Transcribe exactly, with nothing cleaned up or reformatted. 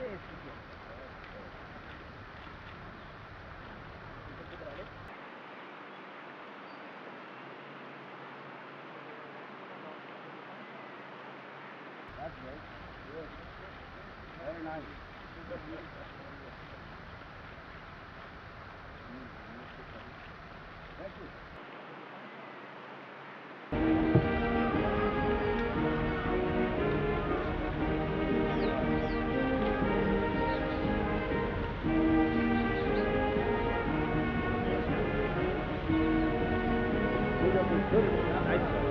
That's great. Good. Very nice. Thank you. Good. Nice.